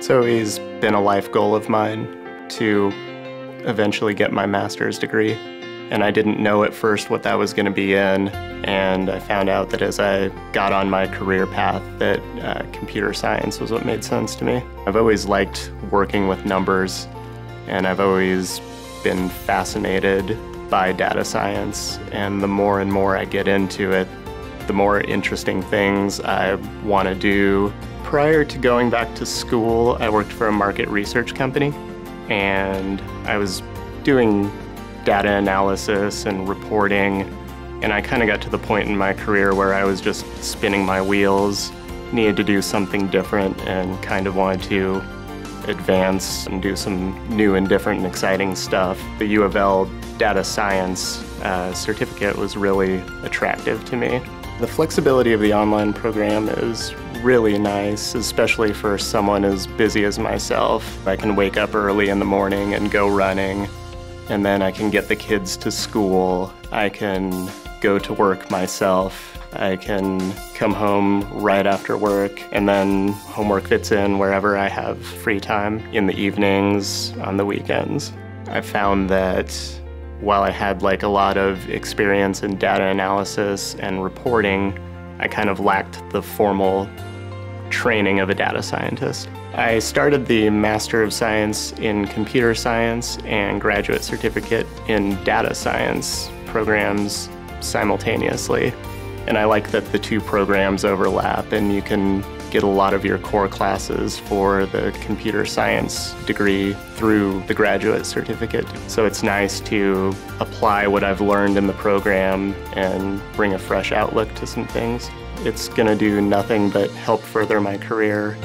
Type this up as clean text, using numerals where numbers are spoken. It's always been a life goal of mine to eventually get my master's degree. And I didn't know at first what that was going to be in, and I found out that as I got on my career path that computer science was what made sense to me. I've always liked working with numbers, and I've always been fascinated by data science, and the more and more I get into it, the more interesting things I want to do. Prior to going back to school, I worked for a market research company, and I was doing data analysis and reporting, and I kind of got to the point in my career where I was just spinning my wheels, needed to do something different, and kind of wanted to advance and do some new and different and exciting stuff. The U of L data science certificate was really attractive to me. The flexibility of the online program is really nice, especially for someone as busy as myself. I can wake up early in the morning and go running, and then I can get the kids to school, I can go to work myself, I can come home right after work, and then homework fits in wherever I have free time, in the evenings, on the weekends. I found that while I had like a lot of experience in data analysis and reporting, I kind of lacked the formal training of a data scientist. I started the Master of Science in Computer Science and Graduate Certificate in Data Science programs simultaneously. And I like that the two programs overlap, and you can get a lot of your core classes for the computer science degree through the graduate certificate. So it's nice to apply what I've learned in the program and bring a fresh outlook to some things. It's going to do nothing but help further my career.